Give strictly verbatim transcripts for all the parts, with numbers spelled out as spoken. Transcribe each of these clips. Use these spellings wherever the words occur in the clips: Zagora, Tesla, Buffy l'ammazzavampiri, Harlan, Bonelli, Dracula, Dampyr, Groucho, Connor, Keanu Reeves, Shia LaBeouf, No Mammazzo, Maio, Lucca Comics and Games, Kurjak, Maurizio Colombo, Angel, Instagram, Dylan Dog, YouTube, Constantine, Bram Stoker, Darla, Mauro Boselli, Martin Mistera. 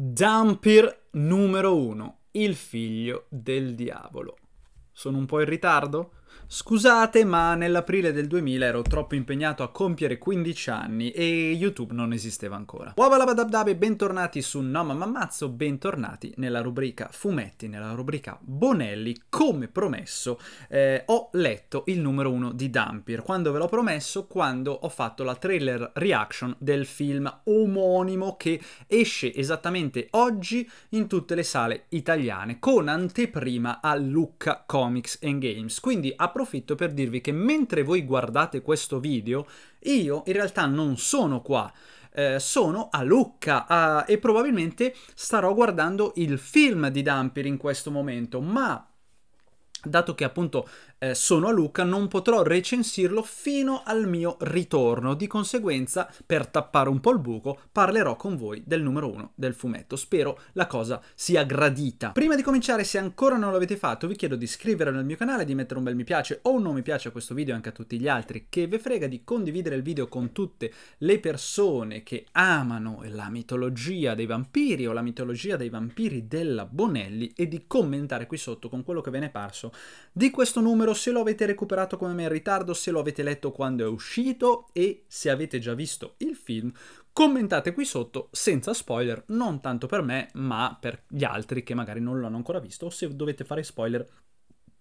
Dampyr numero uno, il figlio del diavolo. Sono un po' in ritardo? Scusate, ma nell'aprile del duemila ero troppo impegnato a compiere quindici anni e YouTube non esisteva ancora. Wabalabadabdabe, bentornati su No Mammazzo, bentornati nella rubrica fumetti, nella rubrica Bonelli. Come promesso eh, ho letto il numero uno di Dampyr, quando ve l'ho promesso, quando ho fatto la trailer reaction del film omonimo che esce esattamente oggi in tutte le sale italiane, con anteprima a Lucca Comics and Games. Quindi approfitto per dirvi che mentre voi guardate questo video, io in realtà non sono qua, eh, sono a Lucca a, e probabilmente starò guardando il film di Dampyr in questo momento, ma dato che appunto eh, sono a Lucca non potrò recensirlo fino al mio ritorno, di conseguenza per tappare un po' il buco parlerò con voi del numero uno del fumetto, spero la cosa sia gradita. Prima di cominciare, se ancora non l'avete fatto, vi chiedo di iscrivervi al mio canale, di mettere un bel mi piace o un non mi piace a questo video e anche a tutti gli altri che ve frega, di condividere il video con tutte le persone che amano la mitologia dei vampiri o la mitologia dei vampiri della Bonelli e di commentare qui sotto con quello che ve ne è parso di questo numero, se lo avete recuperato come me in ritardo, se lo avete letto quando è uscito e se avete già visto il film. Commentate qui sotto senza spoiler, non tanto per me ma per gli altri che magari non l'hanno ancora visto, o se dovete fare spoiler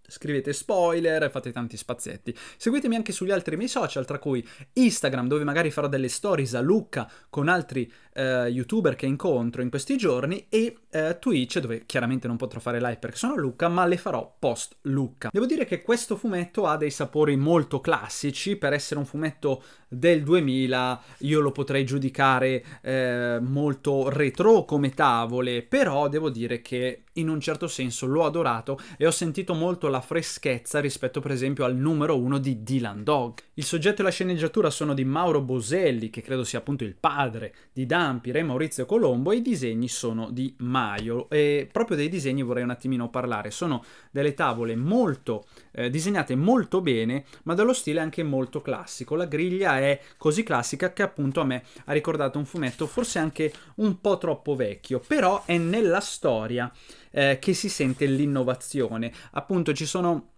scrivete spoiler, fate tanti spazietti. Seguitemi anche sugli altri miei social, tra cui Instagram, dove magari farò delle stories a Lucca con altri eh, youtuber che incontro in questi giorni, e eh, Twitch, dove chiaramente non potrò fare live perché sono a Lucca, ma le farò post Lucca. Devo dire che questo fumetto ha dei sapori molto classici. Per essere un fumetto del duemila io lo potrei giudicare eh, molto retro come tavole, però devo dire che in un certo senso l'ho adorato e ho sentito molto la freschezza rispetto per esempio al numero uno di Dylan Dog. Il soggetto e la sceneggiatura sono di Mauro Boselli, che credo sia appunto il padre di Dampyr, e Maurizio Colombo, e i disegni sono di Maio. E proprio dei disegni vorrei un attimino parlare, sono delle tavole molto eh, disegnate molto bene, ma dallo stile anche molto classico. La griglia è così classica che appunto a me ha ricordato un fumetto forse anche un po' troppo vecchio, però è nella storia eh, che si sente l'innovazione. Appunto ci sono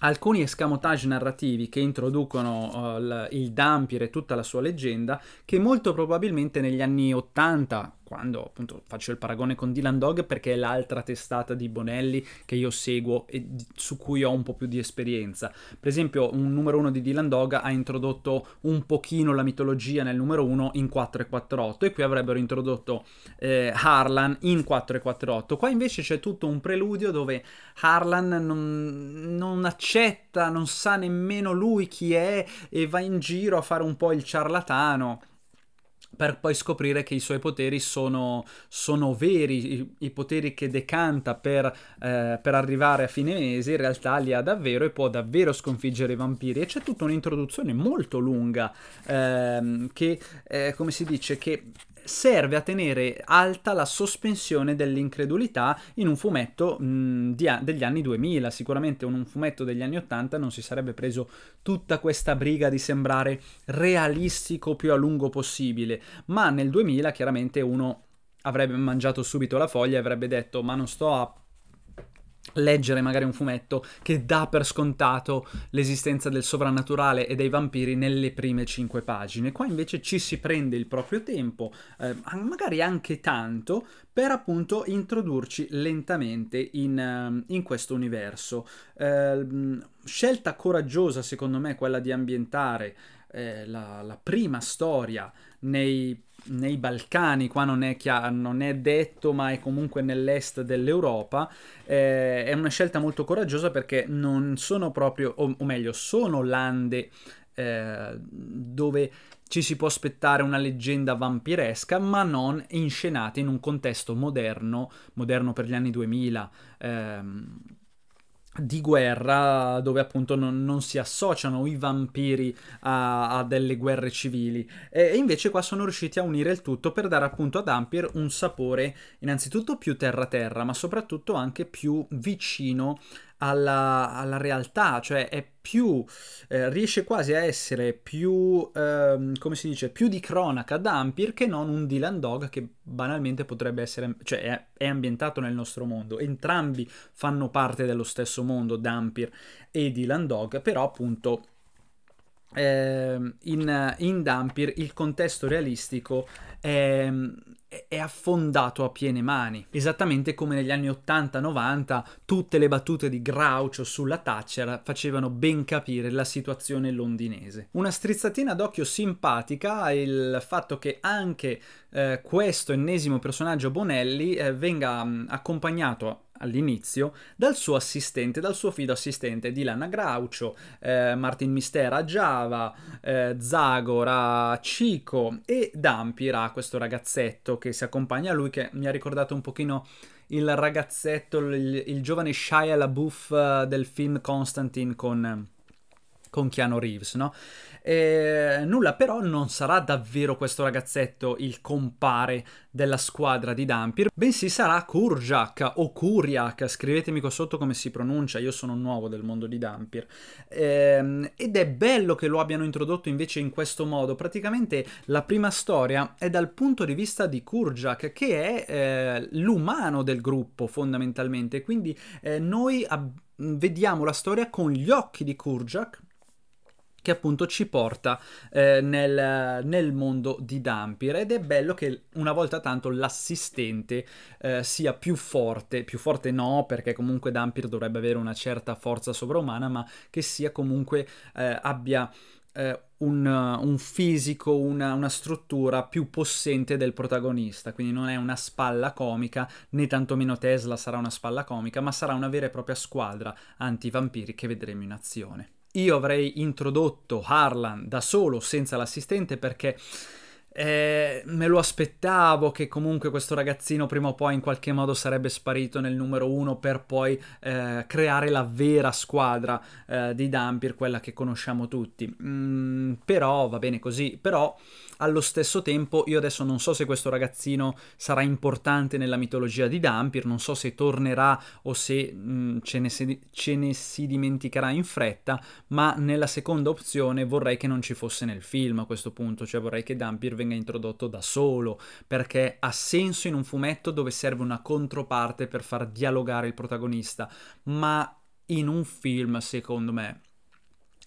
alcuni escamotage narrativi che introducono uh, il Dampyr e tutta la sua leggenda, che molto probabilmente negli anni ottanta, quando appunto faccio il paragone con Dylan Dog perché è l'altra testata di Bonelli che io seguo e su cui ho un po' più di esperienza. Per esempio un numero uno di Dylan Dog ha introdotto un pochino la mitologia nel numero uno in quattro e quarantotto, e qui avrebbero introdotto eh, Harlan in quattro e quarantotto. Qua invece c'è tutto un preludio dove Harlan non, non accetta accetta, non sa nemmeno lui chi è e va in giro a fare un po' il ciarlatano, per poi scoprire che i suoi poteri sono, sono veri, i, i poteri che decanta per, eh, per arrivare a fine mese, in realtà li ha davvero e può davvero sconfiggere i vampiri. E c'è tutta un'introduzione molto lunga ehm, che, eh, come si dice, che serve a tenere alta la sospensione dell'incredulità in un fumetto mh, di, degli anni duemila. Sicuramente un, un fumetto degli anni ottanta non si sarebbe preso tutta questa briga di sembrare realistico più a lungo possibile, ma nel duemila chiaramente uno avrebbe mangiato subito la foglia e avrebbe detto ma non sto a leggere magari un fumetto che dà per scontato l'esistenza del sovrannaturale e dei vampiri nelle prime cinque pagine. Qua invece ci si prende il proprio tempo, eh, magari anche tanto, per appunto introdurci lentamente in, in questo universo. Eh, scelta coraggiosa secondo me quella di ambientare eh, la, la prima storia nei nei Balcani, qua non è chiaro, non è detto, ma è comunque nell'est dell'Europa. Eh, è una scelta molto coraggiosa perché non sono proprio, o, o meglio, sono lande eh, dove ci si può aspettare una leggenda vampiresca, ma non inscenate in un contesto moderno, moderno per gli anni duemila, ehm, di guerra, dove appunto non, non si associano i vampiri a, a delle guerre civili. E invece qua sono riusciti a unire il tutto per dare appunto a Dampyr un sapore innanzitutto più terra terra, ma soprattutto anche più vicino alla, alla realtà, cioè è più, eh, riesce quasi a essere più, ehm, come si dice, più di cronaca Dampyr che non un Dylan Dog che banalmente potrebbe essere, cioè è, è ambientato nel nostro mondo. Entrambi fanno parte dello stesso mondo, Dampyr e Dylan Dog, però appunto eh, in, in Dampyr il contesto realistico è... è affondato a piene mani, esattamente come negli anni ottanta novanta tutte le battute di Groucho sulla Thatcher facevano ben capire la situazione londinese. Una strizzatina d'occhio simpatica è il fatto che anche eh, questo ennesimo personaggio Bonelli eh, venga mh, accompagnato all'inizio dal suo assistente, dal suo fido assistente Dylan a Groucho, eh, Martin Mistera a Java, eh, Zagora a Chico e Dampyr a questo ragazzetto che si accompagna a lui, che mi ha ricordato un pochino il ragazzetto, il, il giovane Shia LaBeouf del film Constantine con, con Keanu Reeves, no? E nulla, però non sarà davvero questo ragazzetto il compare della squadra di Dampyr, bensì sarà Kurjak o Kurjak, scrivetemi qua sotto come si pronuncia, io sono nuovo del mondo di Dampyr. Ehm, ed è bello che lo abbiano introdotto invece in questo modo. Praticamente la prima storia è dal punto di vista di Kurjak, che è eh, l'umano del gruppo fondamentalmente, quindi eh, noi vediamo la storia con gli occhi di Kurjak, che appunto ci porta eh, nel, nel mondo di Dampyr, ed è bello che una volta tanto l'assistente eh, sia più forte, più forte no, perché comunque Dampyr dovrebbe avere una certa forza sovraumana, ma che sia comunque eh, abbia eh, un, un fisico, una, una struttura più possente del protagonista, quindi non è una spalla comica, né tantomeno Tesla sarà una spalla comica, ma sarà una vera e propria squadra antivampiri che vedremo in azione. Io avrei introdotto Harlan da solo, senza l'assistente, perché eh, me lo aspettavo che comunque questo ragazzino prima o poi in qualche modo sarebbe sparito nel numero uno per poi eh, creare la vera squadra eh, di Dampyr, quella che conosciamo tutti. Mm, però va bene così, però allo stesso tempo io adesso non so se questo ragazzino sarà importante nella mitologia di Dampyr, non so se tornerà o se mh, ce, ne si, ce ne si dimenticherà in fretta, ma nella seconda opzione vorrei che non ci fosse nel film a questo punto, cioè vorrei che Dampyr venga introdotto da solo, perché ha senso in un fumetto dove serve una controparte per far dialogare il protagonista, ma in un film secondo me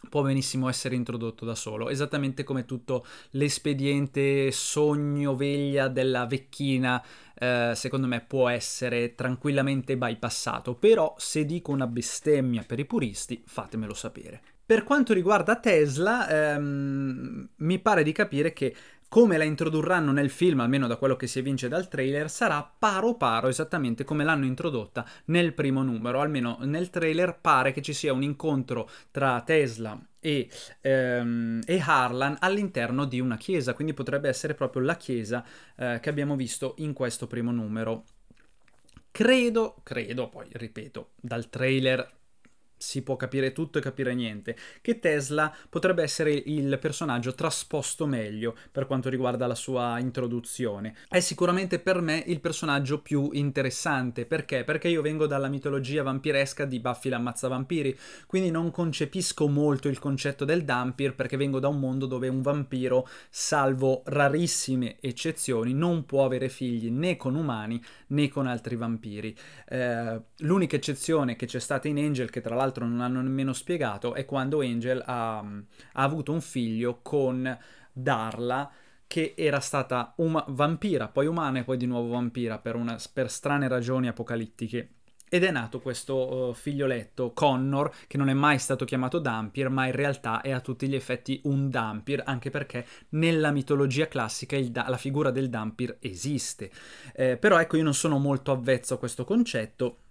può benissimo essere introdotto da solo, esattamente come tutto l'espediente sogno veglia della vecchina eh, secondo me può essere tranquillamente bypassato, però se dico una bestemmia per i puristi fatemelo sapere. Per quanto riguarda Tesla ehm, mi pare di capire che come la introdurranno nel film, almeno da quello che si evince dal trailer, sarà paro paro esattamente come l'hanno introdotta nel primo numero, almeno nel trailer pare che ci sia un incontro tra Tesla e, ehm, e Harlan all'interno di una chiesa, quindi potrebbe essere proprio la chiesa eh, che abbiamo visto in questo primo numero. Credo, credo, poi ripeto, dal trailer si può capire tutto e capire niente, che Tesla potrebbe essere il personaggio trasposto meglio per quanto riguarda la sua introduzione. È sicuramente per me il personaggio più interessante, perché? Perché io vengo dalla mitologia vampiresca di Buffy l'ammazzavampiri, quindi non concepisco molto il concetto del Dampyr, perché vengo da un mondo dove un vampiro, salvo rarissime eccezioni, non può avere figli né con umani né con altri vampiri. Eh, l'unica eccezione che c'è stata in Angel, che tra l'altro non hanno nemmeno spiegato, è quando Angel ha, ha avuto un figlio con Darla, che era stata vampira, poi umana e poi di nuovo vampira per, una, per strane ragioni apocalittiche, ed è nato questo uh, figlioletto Connor, che non è mai stato chiamato Dampyr, ma in realtà è a tutti gli effetti un Dampyr, anche perché nella mitologia classica il da la figura del Dampyr esiste. Eh, però ecco, io non sono molto avvezzo a questo concetto,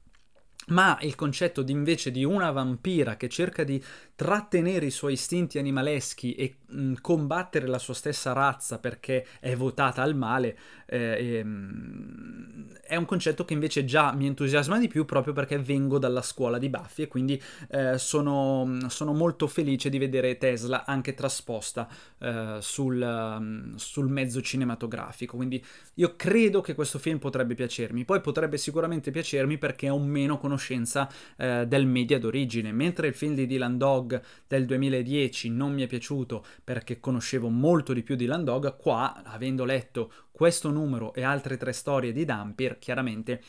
ma il concetto di invece di una vampira che cerca di trattenere i suoi istinti animaleschi e mh, combattere la sua stessa razza perché è votata al male, eh, e, mh, è un concetto che invece già mi entusiasma di più, proprio perché vengo dalla scuola di Buffy e quindi eh, sono, sono molto felice di vedere Tesla anche trasposta eh, sul, sul mezzo cinematografico, quindi io credo che questo film potrebbe piacermi. Poi potrebbe sicuramente piacermi perché ho meno conoscenza eh, del media d'origine, mentre il film di Dylan Dog del duemiladieci non mi è piaciuto perché conoscevo molto di più Dylan Dog, qua avendo letto questo numero e altre tre storie di Dampyr, chiaramente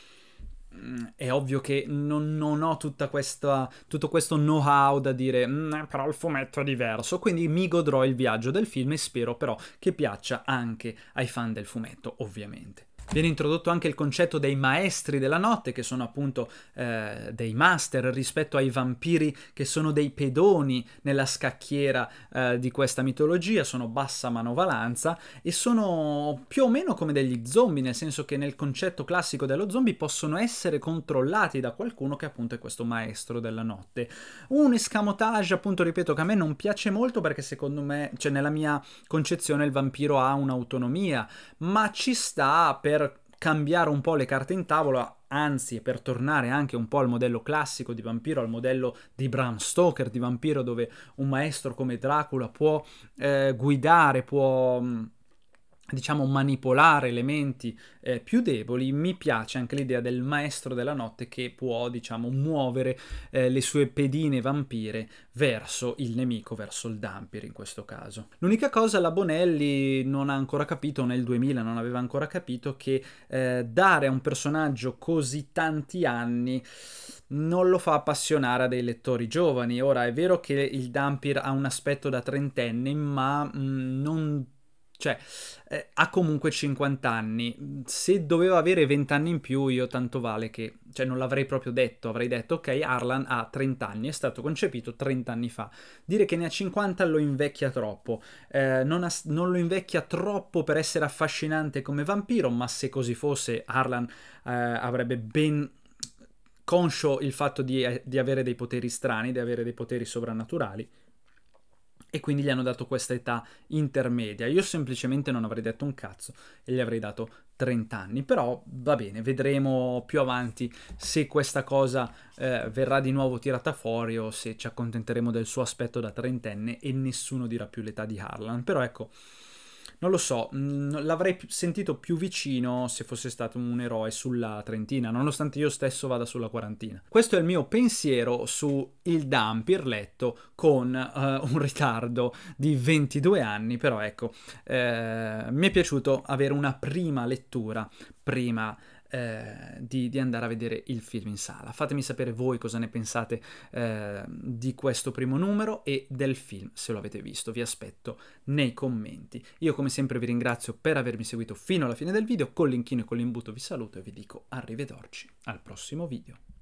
è ovvio che non, non ho tutta questa, tutto questo know-how da dire però il fumetto è diverso, quindi mi godrò il viaggio del film e spero però che piaccia anche ai fan del fumetto, ovviamente. Viene introdotto anche il concetto dei maestri della notte, che sono appunto eh, dei master rispetto ai vampiri, che sono dei pedoni nella scacchiera eh, di questa mitologia, sono bassa manovalanza e sono più o meno come degli zombie, nel senso che nel concetto classico dello zombie possono essere controllati da qualcuno che appunto è questo maestro della notte. Un escamotage, appunto, ripeto, che a me non piace molto perché secondo me, cioè nella mia concezione, il vampiro ha un'autonomia, ma ci sta per cambiare un po' le carte in tavola, anzi per tornare anche un po' al modello classico di vampiro, al modello di Bram Stoker di vampiro, dove un maestro come Dracula può eh, guidare, può diciamo manipolare elementi eh, più deboli. Mi piace anche l'idea del maestro della notte che può diciamo muovere eh, le sue pedine vampire verso il nemico, verso il Dampyr in questo caso. L'unica cosa, la Bonelli non ha ancora capito, nel duemila non aveva ancora capito che eh, dare a un personaggio così tanti anni non lo fa appassionare a dei lettori giovani. Ora è vero che il Dampyr ha un aspetto da trentenne, ma mh, non... Cioè, eh, ha comunque cinquanta anni, se doveva avere venti anni in più io tanto vale che... Cioè non l'avrei proprio detto, avrei detto ok, Harlan ha trenta anni, è stato concepito trenta anni fa. Dire che ne ha cinquanta lo invecchia troppo, eh, non, ha, non lo invecchia troppo per essere affascinante come vampiro, ma se così fosse Harlan eh, avrebbe ben... conscio il fatto di, eh, di avere dei poteri strani, di avere dei poteri sovrannaturali. E quindi gli hanno dato questa età intermedia. Io semplicemente non avrei detto un cazzo e gli avrei dato trenta anni, però va bene, vedremo più avanti se questa cosa eh, verrà di nuovo tirata fuori o se ci accontenteremo del suo aspetto da trentenne e nessuno dirà più l'età di Harlan. Però ecco, non lo so, l'avrei sentito più vicino se fosse stato un eroe sulla trentina, nonostante io stesso vada sulla quarantina. Questo è il mio pensiero su il Dampyr letto con eh, un ritardo di ventidue anni, però ecco, eh, mi è piaciuto avere una prima lettura prima Eh, di, di andare a vedere il film in sala. Fatemi sapere voi cosa ne pensate eh, di questo primo numero e del film, se lo avete visto. Vi aspetto nei commenti. Io come sempre vi ringrazio per avermi seguito fino alla fine del video, con l'inchino e con l'imbuto vi saluto e vi dico arrivederci al prossimo video.